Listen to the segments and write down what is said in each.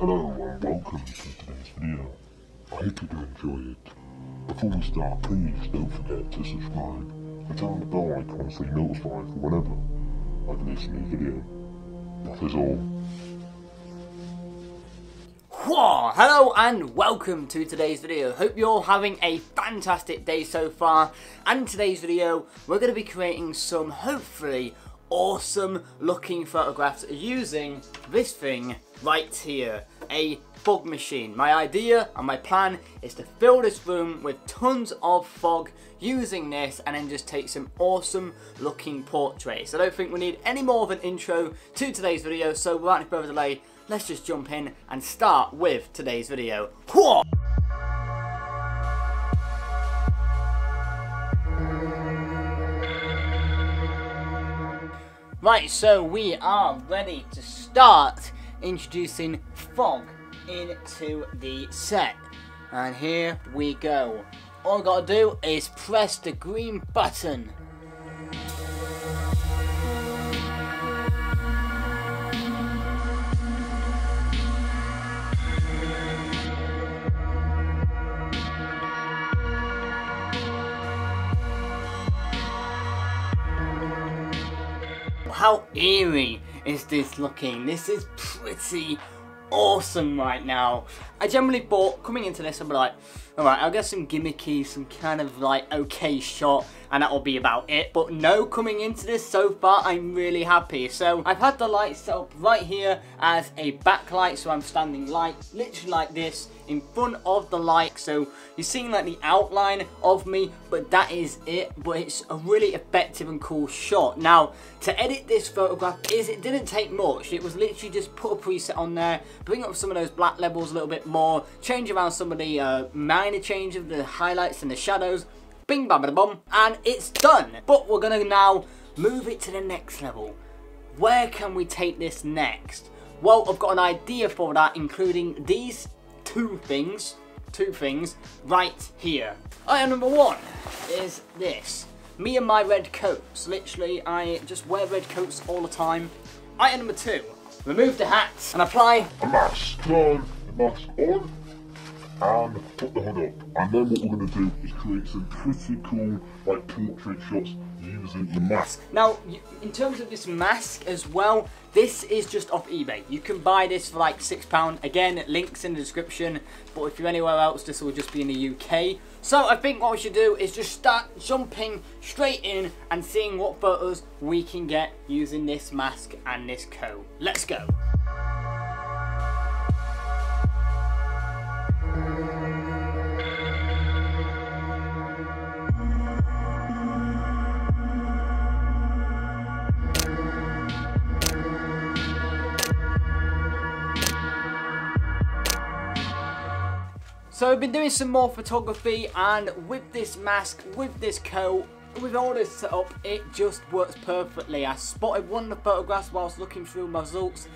Hello and welcome to today's video. I hope you do enjoy it. Before we start, please don't forget to subscribe and turn on the bell icon so you're notified whenever I release a new video. That is all. Whoa, hello and welcome to today's video. Hope you're all having a fantastic day so far, and in today's video we're going to be creating some hopefully awesome looking photographs using this thing right here, a fog machine. My idea and my plan is to fill this room with tons of fog using this and then just take some awesome looking portraits. I don't think we need any more of an intro to today's video, so without any further delay, let's just jump in and start with today's video. Whoa! Right, so we are ready to start introducing fog into the set. And here we go. All I gotta do is press the green button. How eerie is this looking? This is pretty awesome right now. I generally thought, coming into this, I'd be like, alright, I'll get some gimmicky, some kind of like okay shot, and that'll be about it. But no, coming into this so far, I'm really happy. So I've had the lights set up right here as a backlight, so I'm standing light, literally like this, in front of the light, so you're seeing like the outline of me, but that is it. But it's a really effective and cool shot. Now, to edit this photograph, it didn't take much. It was literally just put a preset on there, bring up some of those black levels a little bit more, change around some of the minor change of the highlights and the shadows, bing bam bada bum, and it's done. But we're gonna now move it to the next level. Where can we take this next? Well, I've got an idea for that, including these two things right here. Item number one is this. Me and my red coats. Literally, I just wear red coats all the time. Item number two, remove the hats and apply a mask. Turn the mask on and put the hood up. And then what we're going to do is create some pretty cool like portrait shots using the mask. Now, in terms of this mask as well, this is just off eBay. You can buy this for like £6. Again, links in the description, but if you're anywhere else, this will just be in the UK. So I think what we should do is just start jumping straight in and seeing what photos we can get using this mask and this coat. Let's go. So I've been doing some more photography, and with this mask, with this coat, with all this set up, it just works perfectly. I spotted one of the photographs whilst looking through my results,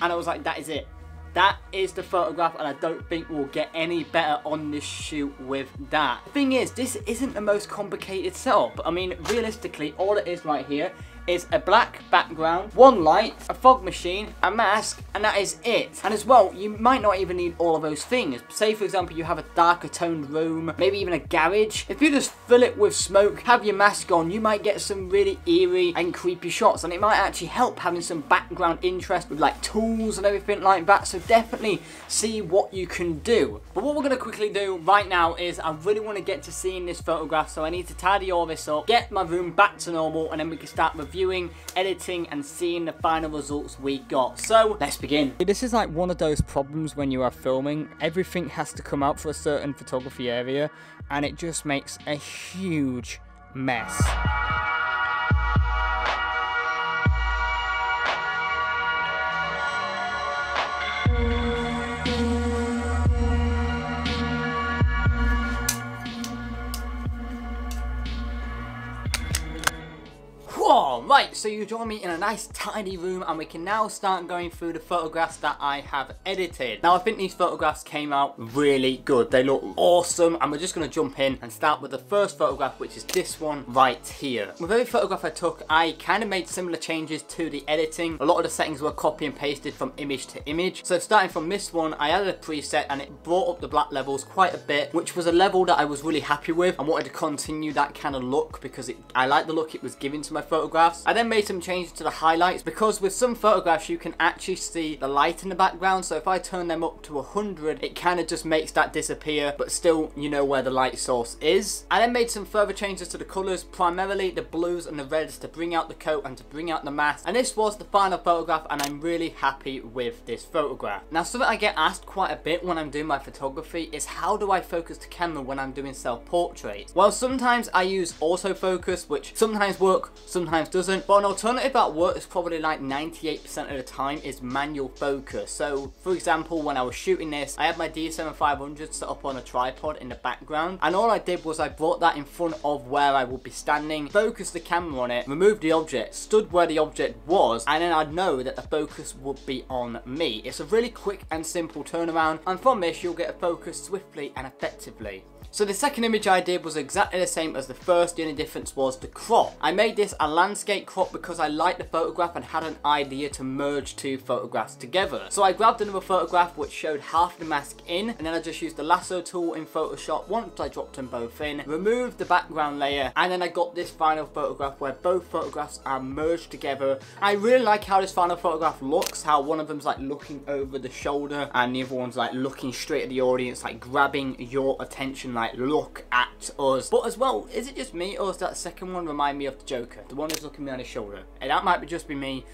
and I was like, that is it. That is the photograph, and I don't think we'll get any better on this shoot with that. The thing is, this isn't the most complicated setup. I mean, realistically, all it is right here is a black background, one light, a fog machine, a mask, and that is it. And as well, you might not even need all of those things. Say for example you have a darker toned room, maybe even a garage. If you just fill it with smoke, have your mask on, you might get some really eerie and creepy shots, and it might actually help having some background interest with like tools and everything like that. So definitely see what you can do. But what we're gonna quickly do right now is I really want to get to seeing this photograph, so I need to tidy all this up, get my room back to normal, and then we can start with viewing, editing, and seeing the final results we got. So let's begin. This is like one of those problems when you are filming. Everything has to come out for a certain photography area, and it just makes a huge mess. so you join me in a nice tidy room and we can now start going through the photographs that I have edited. Now I think these photographs came out really good. They look awesome and we're just going to jump in and start with the first photograph, which is this one right here. With every photograph I took, I kind of made similar changes to the editing. A lot of the settings were copy and pasted from image to image. So starting from this one, I added a preset and it brought up the black levels quite a bit, which was a level that I was really happy with. I wanted to continue that kind of look because I like the look it was giving to my photographs. I then made some changes to the highlights because with some photographs you can actually see the light in the background, so if I turn them up to 100 it kind of just makes that disappear, but still you know where the light source is. I then made some further changes to the colours, primarily the blues and the reds, to bring out the coat and to bring out the mask. And this was the final photograph and I'm really happy with this photograph. Now something I get asked quite a bit when I'm doing my photography is how do I focus the camera when I'm doing self-portraits? Well, sometimes I use autofocus, which sometimes works, sometimes doesn't, but an alternative that works probably like 98% of the time is manual focus. So for example, when I was shooting this, I had my D7500 set up on a tripod in the background and all I did was I brought that in front of where I would be standing, focused the camera on it, removed the object, stood where the object was, and then I'd know that the focus would be on me. It's a really quick and simple turnaround and from this you'll get a focus swiftly and effectively. So the second image I did was exactly the same as the first, the only difference was the crop. I made this a landscape crop because I liked the photograph and had an idea to merge two photographs together. So I grabbed another photograph which showed half the mask in, and then I just used the lasso tool in Photoshop once I dropped them both in, removed the background layer, and then I got this final photograph where both photographs are merged together. I really like how this final photograph looks, how one of them's like looking over the shoulder and the other one's like looking straight at the audience, like grabbing your attention, like look at us. But as well, is it just me or does that second one remind me of the Joker? The one who's looking behind his shoulder. And that might just be me,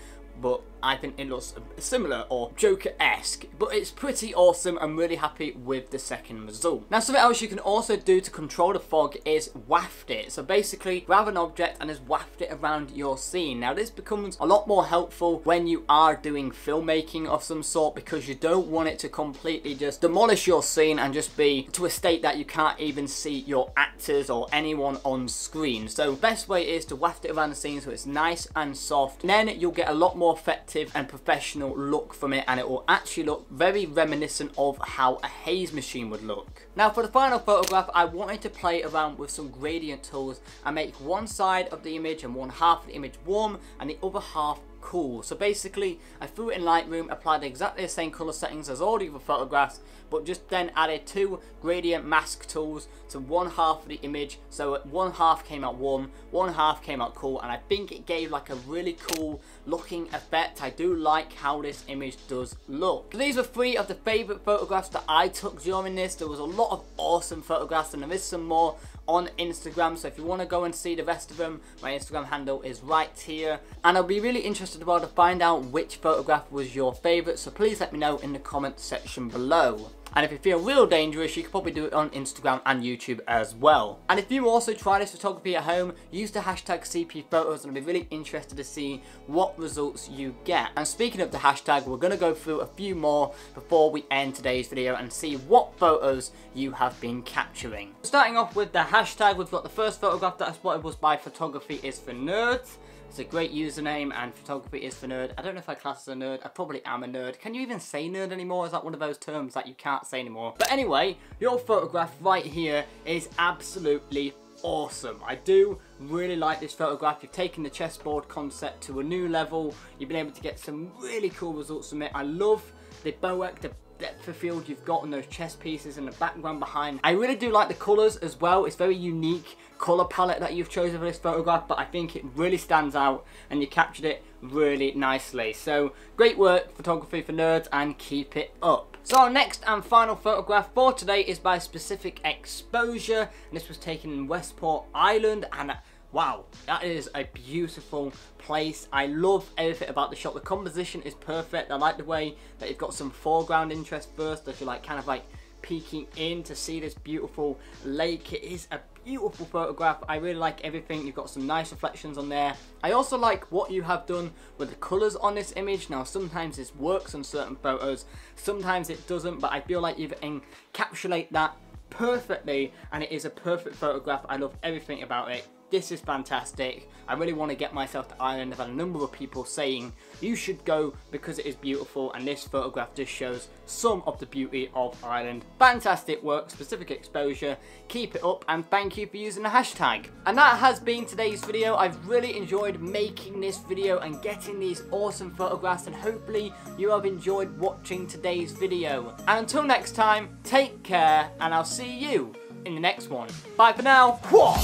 but I think it looks similar or Joker-esque, but it's pretty awesome. I'm really happy with the second result. Now something else you can also do to control the fog is waft it. So basically grab an object and just waft it around your scene. Now this becomes a lot more helpful when you are doing filmmaking of some sort because you don't want it to completely just demolish your scene and just be to a state that you can't even see your actors or anyone on screen. So best way is to waft it around the scene so it's nice and soft. And then you'll get a lot more effective and professional look from it, and it will actually look very reminiscent of how a haze machine would look. Now for the final photograph, I wanted to play around with some gradient tools and make one side of the image and one half of the image warm and the other half cool. So basically I threw it in Lightroom, applied exactly the same color settings as all the other photographs, but just then added two gradient mask tools to one half of the image, so one half came out warm, one half came out cool, and I think it gave like a really cool looking effect. I do like how this image does look. So these were three of the favorite photographs that I took during this. There was a lot of awesome photographs and there is some more on Instagram, so if you want to go and see the rest of them, my Instagram handle is right here, and I'll be really interested as well to find out which photograph was your favorite, so please let me know in the comment section below. And if you feel real dangerous, you can probably do it on Instagram and YouTube as well. And if you also try this photography at home, use the hashtag CP Photos and I'll be really interested to see what results you get. And speaking of the hashtag, we're going to go through a few more before we end today's video and see what photos you have been capturing. Starting off with the hashtag, we've got the first photograph that I spotted was by Photography is for Nerds. It's a great username, and photography is for nerd. I don't know if I class as a nerd. I probably am a nerd. Can you even say nerd anymore? Is that one of those terms that you can't say anymore? But anyway, your photograph right here is absolutely awesome. I do really like this photograph. You've taken the chessboard concept to a new level. You've been able to get some really cool results from it. I love the bokeh, the depth of field you've got on those chess pieces and the background behind. I really do like the colours as well. It's very unique colour palette that you've chosen for this photograph, but I think it really stands out and you captured it really nicely. So great work, Photography for Nerds, and keep it up. So our next and final photograph for today is by Specific Exposure, and this was taken in Westport, Ireland, and wow, that is a beautiful place. I love everything about the shot. The composition is perfect. I like the way that you've got some foreground interest first, that you're like kind of like peeking in to see this beautiful lake. It is a beautiful photograph. I really like everything. You've got some nice reflections on there. I also like what you have done with the colours on this image. Now sometimes this works on certain photos, sometimes it doesn't, but I feel like you've encapsulated that perfectly and it is a perfect photograph. I love everything about it. This is fantastic. I really want to get myself to Ireland. I've had a number of people saying you should go because it is beautiful, and this photograph just shows some of the beauty of Ireland. Fantastic work, specific exposure, keep it up, and thank you for using the hashtag. And that has been today's video. I've really enjoyed making this video and getting these awesome photographs, and hopefully you have enjoyed watching today's video. And until next time, take care, and I'll see you in the next one. Bye for now.